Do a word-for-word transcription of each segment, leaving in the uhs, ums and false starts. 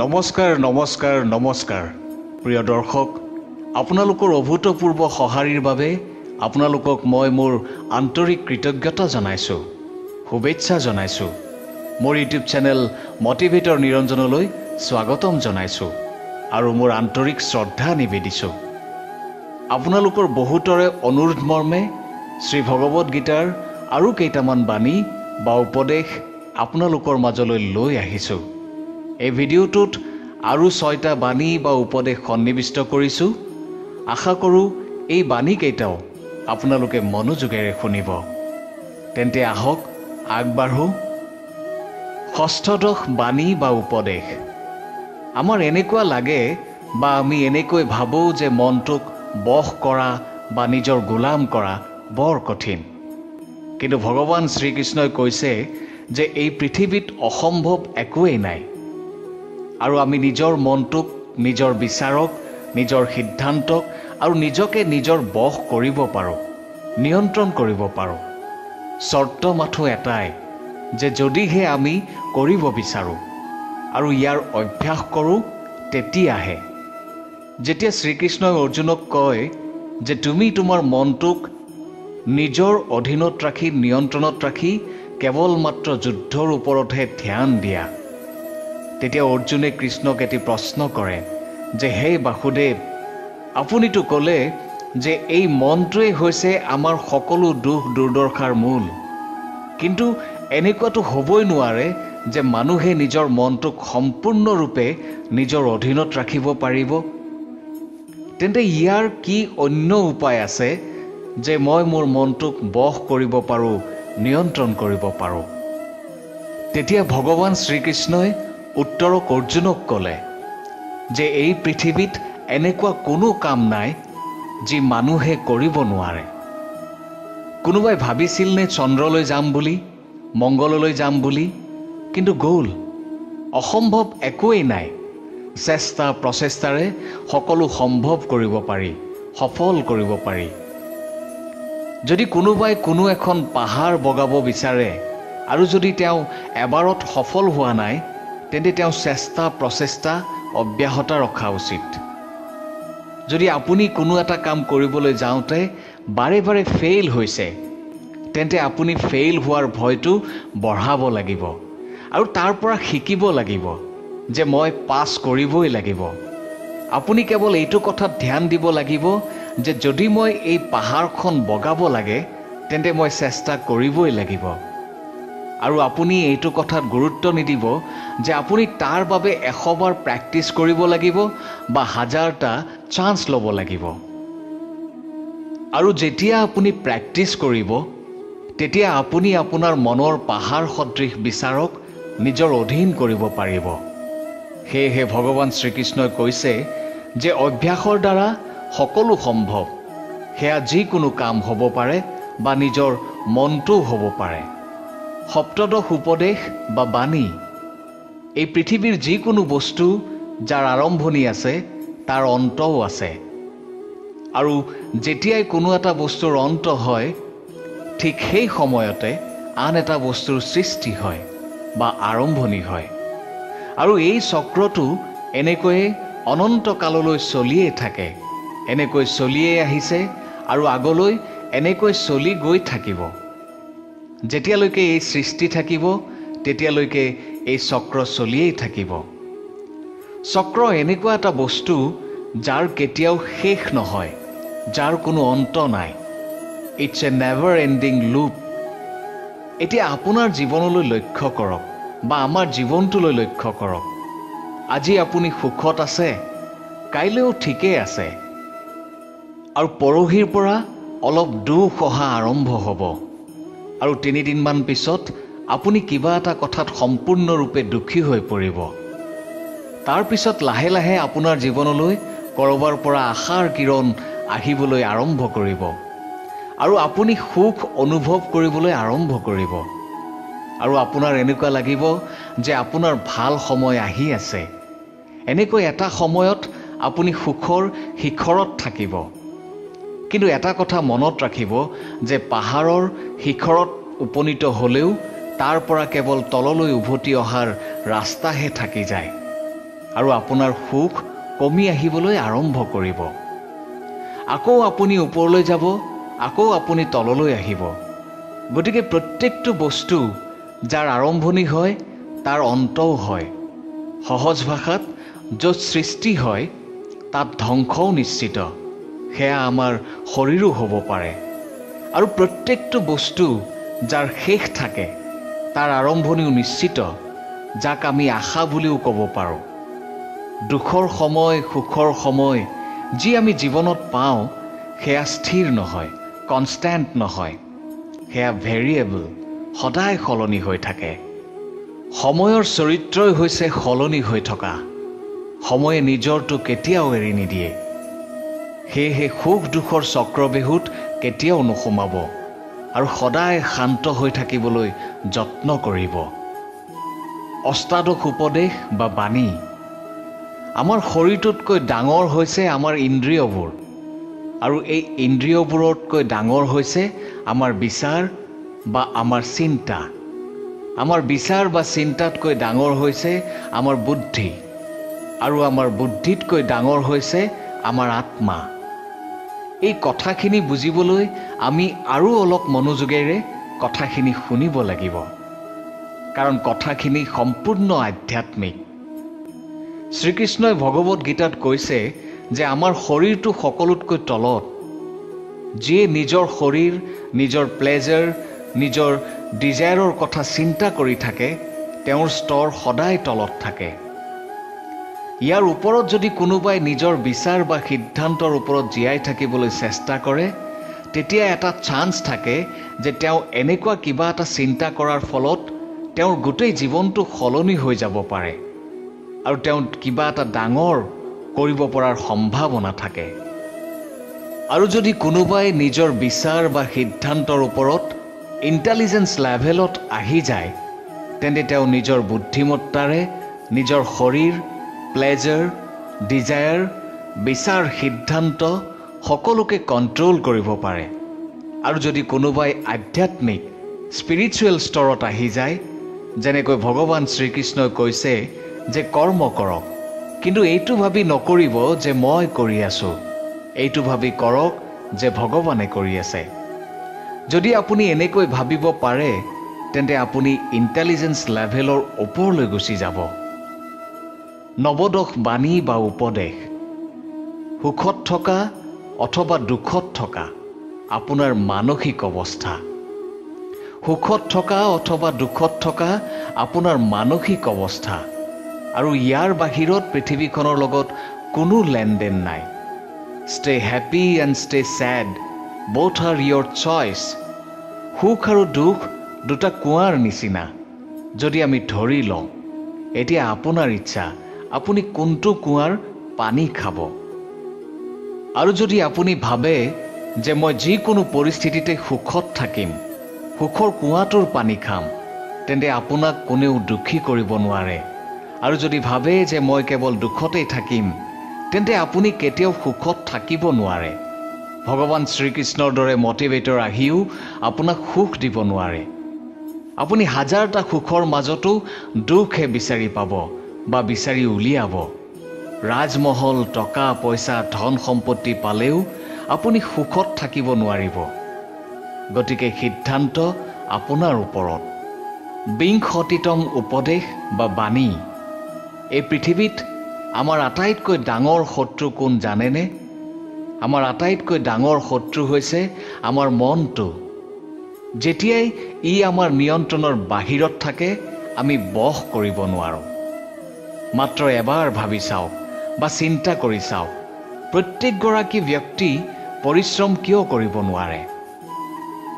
নমস্কাৰ নমস্কাৰ নমস্কাৰ প্ৰিয় দৰ্শক আপোনালোকৰ অভূতপূৰ্ব সহায়ৰ বাবে আপোনালোকক মই মোৰ আন্তৰিক কৃতজ্ঞতা জনাইছো শুভেচ্ছা জনাইছো মোৰ ইউটিউব চেনেল মটিভেটৰ নিৰঞ্জনলৈ স্বাগতম জনাইছো আৰু মোৰ আন্তৰিক শ্ৰদ্ধা নিবেদিছো আপোনালোকৰ বহুতৰে অনুৰোধ মৰ্মে শ্ৰী ভগৱত গীতাৰ আৰু কেইটামান বাণী বা উপদেশ আপোনালোকৰ মাজলৈ লৈ আহিছো এই ভিডিঅটোত আৰু ছয়টা বাণী বা উপদেশ সন্নিবিষ্ট কৰিছো আশা কৰো এই বাণী কেইটাও আপোনালোকে মনোযোগেৰে শুনিব তেন্তে আহক আগবাঢ়ো ষষ্ঠদশ বাণী বা উপদেশ আমাৰ এনেকুৱা লাগে বা আমি এনেকৈ ভাবো যে মনটোক বশ কৰা বা নিজৰ গোলাম কৰা বৰ কঠিন কিন্তু ভগৱান শ্ৰীকৃষ্ণই কৈছে যে এই পৃথিৱীত অসম্ভৱ একোৱেই নাই আৰু আমি নিজৰ মনটোক নিজৰ বিচাৰক নিজৰ সিদ্ধান্তক আৰু নিজকে নিজৰ বশ কৰিব পাৰো নিয়ন্ত্ৰণ কৰিব পাৰো শৰ্ত মাথো এটাই যে যদিহে আমি কৰিব বিচাৰো আৰু ইয়াৰ অভ্যাস কৰো তেতিয়াহে যেতিয়া শ্ৰীকৃষ্ণই অৰ্জুনক কয় যে তুমি তোমাৰ মনটোক নিজৰ অধীনত ৰাখি নিয়ন্ত্ৰণত ৰাখি কেৱল মাত্ৰ যুদ্ধৰ ওপৰতহে ধ্যান দিয়া তেতিয়া অৰ্জুনে কৃষ্ণক এটি প্ৰশ্ন কৰে যে হে বাসুদেৱ আপুনিতো ক'লে যে এই মনটোৱে হৈছে আমাৰ সকলো দুখ দুৰ্দশাৰ মূল কিন্তু এনেকুৱাটো হ'বই নোৱাৰে যে মানুহে নিজৰ মনটোক সম্পূৰ্ণৰূপে নিজৰ অধীনত ৰাখিব পাৰিব তেন্তে ইয়াৰ কি অন্য উপায় আছে যে মই মোৰ মনটোক বশ কৰিব পাৰোঁ নিয়ন্ত্ৰণ কৰিব পাৰোঁ তেতিয়া ভগৱান শ্ৰীকৃষ্ণই উত্তৰ অৰ্জুনক ক'লে যে এই পৃথিৱীত এনেকুৱা কোনো কাম নাই যি মানুহে কৰিব নোৱাৰে কোনোবাই ভাবিছিল নে চন্দ্ৰলৈ যাম বুলি মংগললৈ যাম বুলি কিন্তু গ'ল অসম্ভৱ একোৱেই নাই চেষ্টা প্ৰচেষ্টাৰে সকলো সম্ভৱ কৰিব পাৰি সফল কৰিব পাৰি যদি কোনোবাই কোনো এখন পাহাৰ বগাব বিচাৰে আৰু যদি তেওঁ এবাৰত সফল হোৱা নাই তেন্তে তেওঁ চেষ্টা প্ৰচেষ্টা অব্যাহত ৰখা উচিত যদি আপুনি কোনো এটা কাম কৰিবলৈ যাওঁতে বাৰে বাৰে ফেইল হৈছে তেন্তে আপুনি ফেইল হোৱাৰ ভয়টো বঢ়াব লাগিব আৰু তাৰ পৰা শিকিব লাগিব যে মই পাছ কৰিবই লাগিব আপুনি কেৱল এইটো কথাত ধ্যান দিব লাগিব যে যদি মই এই পাহাৰখন বগাব লাগে তেন্তে মই চেষ্টা কৰিবই লাগিব আৰু আপুনি এইটো কথাত গুৰুত্ব নিদিব যে আপুনি তাৰ বাবে এশবাৰ প্ৰেক্টিছ কৰিব লাগিব বা হাজাৰটা চান্স ল'ব লাগিব আৰু যেতিয়া আপুনি প্ৰেক্টিছ কৰিব তেতিয়া আপুনি আপোনাৰ মনৰ পাহাৰ সদৃশ বিচাৰক নিজৰ অধীন কৰিব পাৰিব সেয়েহে ভগৱান শ্ৰীকৃষ্ণই কৈছে যে অভ্যাসৰ দ্বাৰা সকলো সম্ভৱ সেয়া যিকোনো কাম হ'ব পাৰে বা নিজৰ মনটোও হ'ব পাৰে সপ্তদশ উপদেশ বা বাণী এই পৃথিৱীৰ যিকোনো বস্তু যাৰ আৰম্ভণি আছে তাৰ অন্তও আছে আৰু যেতিয়াই কোনো এটা বস্তুৰ অন্ত হয় ঠিক সেই সময়তে আন এটা বস্তুৰ সৃষ্টি হয় বা আৰম্ভণি হয় আৰু এই চক্ৰটো এনেকৈয়ে অনন্তকাললৈ চলিয়ে থাকে এনেকৈ চলিয়ে আহিছে আৰু আগলৈ এনেকৈ চলি গৈ থাকিব যেতিয়ালৈকে এই সৃষ্টি থাকিব তেতিয়ালৈকে এই চক্ৰ চলিয়েই থাকিব চক্ৰ এনেকুৱা এটা বস্তু যাৰ কেতিয়াও শেষ নহয় যাৰ কোনো অন্ত নাই it's a never ending loop এতিয়া আপোনাৰ জীৱনলৈ লক্ষ্য কৰক বা আমাৰ জীৱনটোলৈ লক্ষ্য কৰক আজি আপুনি সুখত আছে কাইলৈও ঠিকেই আছে আৰু পৰহিৰ পৰা অলপ দুখ অহা আৰম্ভ হ'ব আৰু তিনিদিনমান পিছত আপুনি কিবা এটা কথাত সম্পূৰ্ণৰূপে দুখী হৈ পৰিব তাৰ পিছত লাহে লাহে আপোনাৰ জীৱনলৈ কৰবাৰ পৰা আশাৰ কিৰণ আহিবলৈ আৰম্ভ কৰিব আৰু আপুনি সুখ অনুভৱ কৰিবলৈ আৰম্ভ কৰিব আৰু আপোনাৰ এনেকুৱা লাগিব যে আপোনাৰ ভাল সময় আহি আছে এনেকৈ এটা সময়ত আপুনি সুখৰ শিখৰত থাকিব কিন্তু এটা কথা মনত ৰাখিব যে পাহাৰৰ শিখৰত উপনীত হ'লেও তাৰ পৰা কেৱল তললৈ উভতি অহাৰ ৰাস্তাহে থাকি যায় আৰু আপোনাৰ সুখ কমি আহিবলৈ আৰম্ভ কৰিব। আকৌ আপুনি ওপৰলৈ যাব, আকৌ আপুনি তললৈ আহিব। গতিকে প্ৰত্যেকটো বস্তু যাৰ আৰম্ভণি হয় তাৰ অন্তও হয়। সহজ ভাষাত য'ত সৃষ্টি হয় তাত ধ্বংসও নিশ্চিত, সেয়া আমাৰ শৰীৰো হ'ব পাৰে। আৰু প্ৰত্যেকটো বস্তু যাৰ শেষ থাকে তাৰ আৰম্ভণিও নিশ্চিত, যাক আমি আশা বুলিও ক'ব পাৰোঁ। দুখৰ সময়, সুখৰ সময় যি আমি জীৱনত পাওঁ সেয়া স্থিৰ নহয়, কনষ্টেণ্ট নহয়, সেয়া ভেৰিয়েবল, সদায় সলনি হৈ থাকে। সময়ৰ চৰিত্ৰই হৈছে সলনি হৈ থকা। সময়ে নিজৰটো কেতিয়াও এৰি নিদিয়ে, সেয়েহে সুখ দুখৰ চক্ৰবেহুত কেতিয়াও নোসোমাব আৰু সদায় শান্ত হৈ থাকিবলৈ যত্ন কৰিব। অষ্টাদশ উপদেশ বা বাণী। আমাৰ শৰীৰটোতকৈ ডাঙৰ হৈছে আমাৰ ইন্দ্ৰিয়বোৰ, আৰু এই ইন্দ্ৰিয়বোৰতকৈ ডাঙৰ হৈছে আমাৰ বিচাৰ বা আমাৰ চিন্তা। আমাৰ বিচাৰ বা চিন্তাতকৈ ডাঙৰ হৈছে আমাৰ বুদ্ধি, আৰু আমাৰ বুদ্ধিতকৈ ডাঙৰ হৈছে আমাৰ আত্মা। এই কথাখিনি বুজিবলৈ আমি আৰু অলপ মনোযোগেৰে কথাখিনি শুনিব লাগিব, কাৰণ কথাখিনি সম্পূৰ্ণ আধ্যাত্মিক। শ্ৰীকৃষ্ণই ভগৱত গীতাত কৈছে যে আমাৰ শৰীৰটো সকলোতকৈ তলত। যিয়ে নিজৰ শৰীৰ, নিজৰ প্লেজাৰ, নিজৰ ডিজায়াৰৰ কথা চিন্তা কৰি থাকে তেওঁৰ স্তৰ সদায় তলত থাকে। ইয়াৰ ওপৰত যদি কোনোবাই নিজৰ বিচাৰ বা সিদ্ধান্তৰ ওপৰত জীয়াই থাকিবলৈ চেষ্টা কৰে, তেতিয়া এটা চান্স থাকে যে তেওঁ এনেকুৱা কিবা এটা চিন্তা কৰাৰ ফলত তেওঁৰ গোটেই জীৱনটো সলনি হৈ যাব পাৰে, আৰু তেওঁ কিবা এটা ডাঙৰ কৰিব পৰাৰ সম্ভাৱনা থাকে। আৰু যদি কোনোবাই নিজৰ বিচাৰ বা সিদ্ধান্তৰ ওপৰত ইণ্টেলিজেঞ্চ লেভেলত আহি যায়, তেন্তে তেওঁ নিজৰ বুদ্ধিমত্তাৰে নিজৰ শৰীৰ, প্লেজাৰ, ডিজায়াৰ, বিচাৰ, সিদ্ধান্ত সকলোকে কণ্ট্ৰল কৰিব পাৰে। আৰু যদি কোনোবাই আধ্যাত্মিক স্পিৰিচুৱেল স্তৰত আহি যায়, যেনেকৈ ভগৱান শ্ৰীকৃষ্ণই কৈছে যে কৰ্ম কৰক, কিন্তু এইটো ভাবি নকৰিব যে মই কৰি আছোঁ, এইটো ভাবি কৰক যে ভগৱানে কৰি আছে। যদি আপুনি এনেকৈ ভাবিব পাৰে, তেন্তে আপুনি ইণ্টেলিজেঞ্চ লেভেলৰ ওপৰলৈ গুচি যাব। নৱদশ বাণী বা উপদেশ। সুখত থকা অথবা দুখত থকা আপোনাৰ মানসিক অৱস্থা। সুখত থকা অথবা দুখত থকা আপোনাৰ মানসিক অৱস্থা, আৰু ইয়াৰ বাহিৰত পৃথিৱীখনৰ লগত কোনো লেনদেন নাই। Stay happy and stay sad, both are your choice. সুখ আৰু দুখ দুটা কুঁৱাৰ নিচিনা যদি আমি ধৰি লওঁ, এতিয়া আপোনাৰ ইচ্ছা আপুনি কোনটো কুঁৱাৰ পানী খাব। আৰু যদি আপুনি ভাবে যে মই যিকোনো পৰিস্থিতিতে সুখত থাকিম, সুখৰ কুঁৱাটোৰ পানী খাম, তেন্তে আপোনাক কোনেও দুখী কৰিব নোৱাৰে। আৰু যদি ভাবে যে মই কেৱল দুখতেই থাকিম, তেন্তে আপুনি কেতিয়াও সুখত থাকিব নোৱাৰে। ভগৱান শ্ৰীকৃষ্ণৰ দৰে মটিভেটৰ আহিও আপোনাক সুখ দিব নোৱাৰে। আপুনি হাজাৰটা সুখৰ মাজতো দুখহে বিচাৰি পাব বা বিচাৰি উলিয়াব। ৰাজমহল, টকা পইচা, ধন সম্পত্তি পালেও আপুনি সুখত থাকিব নোৱাৰিব। গতিকে সিদ্ধান্ত আপোনাৰ ওপৰত। বিংশতিতম উপদেশ বা বাণী। এই পৃথিৱীত আমাৰ আটাইতকৈ ডাঙৰ শত্ৰু কোন জানেনে? আমাৰ আটাইতকৈ ডাঙৰ শত্ৰু হৈছে আমাৰ মনটো। যেতিয়াই ই আমাৰ নিয়ন্ত্ৰণৰ বাহিৰত থাকে, আমি বশ কৰিব নোৱাৰোঁ। মাত্ৰ এবাৰ ভাবি চাওক বা চিন্তা কৰি চাওক, প্ৰত্যেকগৰাকী ব্যক্তি পৰিশ্ৰম কিয় কৰিব নোৱাৰে?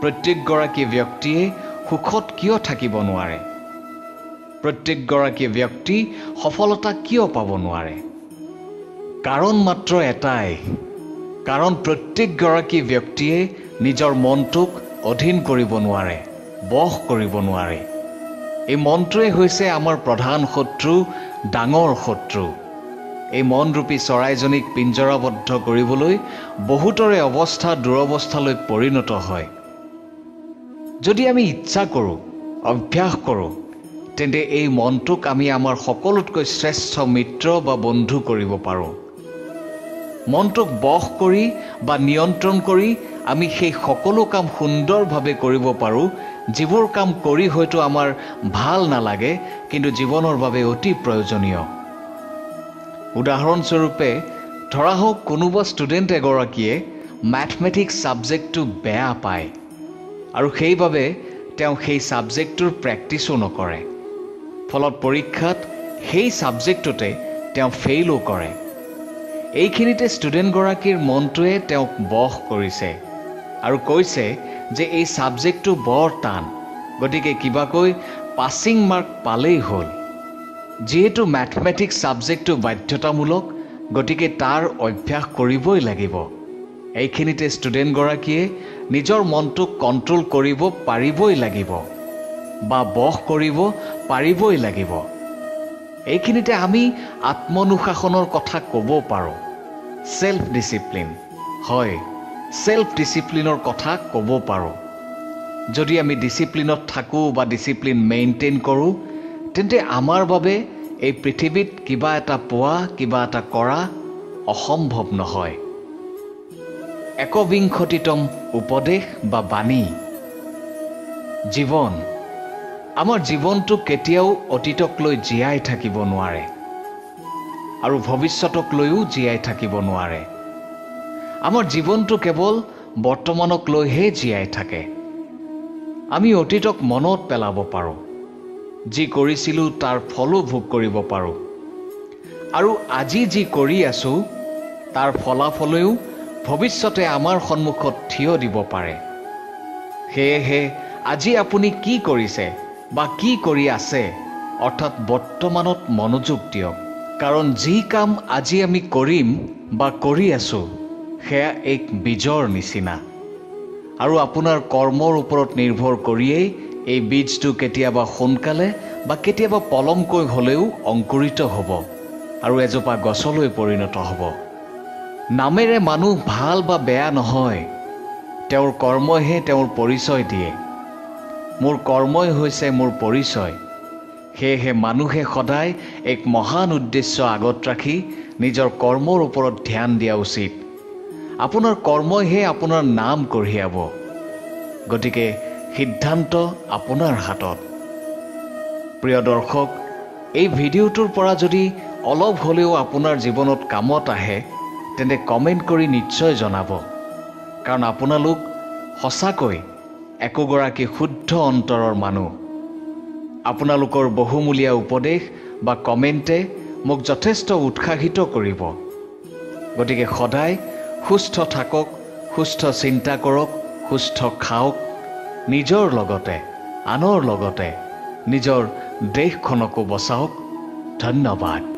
প্ৰত্যেকগৰাকী ব্যক্তিয়ে সুখত কিয় থাকিব নোৱাৰে? প্ৰত্যেকগৰাকী ব্যক্তি সফলতা কিয় পাব নোৱাৰে? কাৰণ মাত্ৰ এটাই, কাৰণ প্ৰত্যেকগৰাকী ব্যক্তিয়ে নিজৰ মনটোক অধীন কৰিব নোৱাৰে, বশ কৰিব নোৱাৰে। এই মনটোৱে হৈছে আমাৰ প্ৰধান শত্ৰু, ডাঙৰ শত্ৰু। এই মনৰূপী চৰাইজনীক পিঞ্জৰাবদ্ধ কৰিবলৈ বহুতৰে অৱস্থা দুৰৱস্থালৈ পৰিণত হয়। যদি আমি ইচ্ছা কৰোঁ, অভ্যাস কৰোঁ, তেন্তে এই মনটোক আমি আমাৰ সকলোতকৈ শ্ৰেষ্ঠ মিত্ৰ বা বন্ধু কৰিব পাৰোঁ। মনটোক বশ কৰি বা নিয়ন্ত্ৰণ কৰি আমি সেই সকলো কাম সুন্দৰভাৱে কৰিব পাৰোঁ, যিবোৰ কাম কৰি হয়তো আমাৰ ভাল নালাগে কিন্তু জীৱনৰ বাবে অতি প্ৰয়োজনীয়। উদাহৰণস্বৰূপে ধৰা হওক কোনোবা ষ্টুডেণ্ট এগৰাকীয়ে মেথমেটিক্স ছাবজেক্টটো বেয়া পায় আৰু সেইবাবে তেওঁ সেই ছাবজেক্টটোৰ প্ৰেক্টিছো নকৰে, ফলত পৰীক্ষাত সেই ছাবজেক্টতে তেওঁ ফেইলো কৰে। এইখিনিতে ষ্টুডেণ্টগৰাকীৰ মনটোৱে তেওঁক বশ কৰিছে আৰু কৈছে যে এই ছাবজেক্টটো বৰ টান, গতিকে কিবাকৈ পাছিং মাৰ্ক পালেই হ'ল। যিহেতু মেথমেটিক্স ছাবজেক্টটো বাধ্যতামূলক, গতিকে তাৰ অভ্যাস কৰিবই লাগিব। এইখিনিতে ষ্টুডেণ্টগৰাকীয়ে নিজৰ মনটোক কণ্ট্ৰল কৰিব পাৰিবই লাগিব বা বশ কৰিব পাৰিবই লাগিব। এইখিনিতে আমি আত্মনুশাসনৰ কথা ক'ব পাৰোঁ, ছেল্ফ ডিচিপ্লিন। হয়, ছেল্ফ ডিচিপ্লিনৰ কথা ক'ব পাৰোঁ। যদি আমি ডিচিপ্লিনত থাকোঁ বা ডিচিপ্লিন মেইনটেইন কৰোঁ, তেন্তে আমাৰ বাবে এই পৃথিৱীত কিবা এটা পোৱা, কিবা এটা কৰা অসম্ভৱ নহয়। একবিংশতিতম উপদেশ বা বাণী। জীৱন, আমাৰ জীৱনটো কেতিয়াও অতীতক লৈ জীয়াই থাকিব নোৱাৰে আৰু ভৱিষ্যতক লৈও জীয়াই থাকিব নোৱাৰে। আমাৰ জীৱনটো কেৱল বৰ্তমানক লৈহে জীয়াই থাকে। আমি অতীতক মনত পেলাব পাৰোঁ, যি কৰিছিলোঁ তাৰ ফলো ভোগ কৰিব পাৰোঁ আৰু আজি যি কৰি আছোঁ তাৰ ফলাফলেও ভৱিষ্যতে আমাৰ সন্মুখত থিয় দিব পাৰে। সেয়েহে আজি আপুনি কি কৰিছে বা কি কৰি আছে, অৰ্থাৎ বৰ্তমানত মনোযোগ দিয়ক, কাৰণ যি কাম আজি আমি কৰিম বা কৰি আছোঁ সেয়া এক বীজৰ নিচিনা আৰু আপোনাৰ কৰ্মৰ ওপৰত নিৰ্ভৰ কৰিয়েই এই বীজটো কেতিয়াবা সোনকালে বা কেতিয়াবা পলমকৈ হ'লেও অংকুৰিত হ'ব আৰু এজোপা গছলৈ পৰিণত হ'ব। নামেৰে মানুহ ভাল বা বেয়া নহয়, তেওঁৰ কৰ্মইহে তেওঁৰ পৰিচয় দিয়ে। মোৰ কৰ্মই হৈছে মোৰ পৰিচয়। সেয়েহে মানুহে সদায় এক মহান উদ্দেশ্য আগত ৰাখি নিজৰ কৰ্মৰ ওপৰত ধ্যান দিয়া উচিত। আপোনাৰ কৰ্মইহে আপোনাৰ নাম কঢ়িয়াব, গতিকে সিদ্ধান্ত আপোনাৰ হাতত। প্ৰিয় দৰ্শক, এই ভিডিঅ'টোৰ পৰা যদি অলপ হ'লেও আপোনাৰ জীৱনত কামত আহে, তেন্তে কমেণ্ট কৰি নিশ্চয় জনাব, কাৰণ আপোনালোক সঁচাকৈ একোগৰাকী শুদ্ধ অন্তৰৰ মানুহ। আপোনালোকৰ বহুমূলীয়া উপদেশ বা কমেণ্টে মোক যথেষ্ট উৎসাহিত কৰিব। গতিকে সদায় সুস্থ থাকক, সুস্থ চিন্তা কৰক, সুস্থ খাওক, নিজৰ লগতে আনৰ লগতে নিজৰ দেশখনকো বচাওক। ধন্যবাদ।